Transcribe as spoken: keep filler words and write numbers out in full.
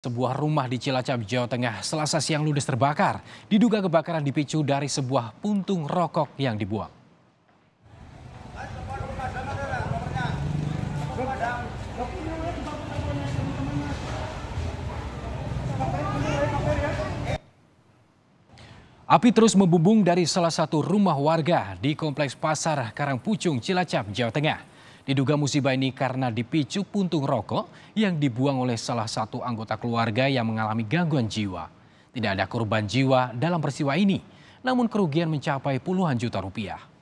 Sebuah rumah di Cilacap, Jawa Tengah, Selasa siang ludes terbakar. Diduga kebakaran dipicu dari sebuah puntung rokok yang dibuang. Api terus membumbung dari salah satu rumah warga di Kompleks Pasar Karangpucung, Cilacap, Jawa Tengah. Diduga musibah ini karena dipicu puntung rokok yang dibuang oleh salah satu anggota keluarga yang mengalami gangguan jiwa. Tidak ada korban jiwa dalam peristiwa ini, namun kerugian mencapai puluhan juta rupiah.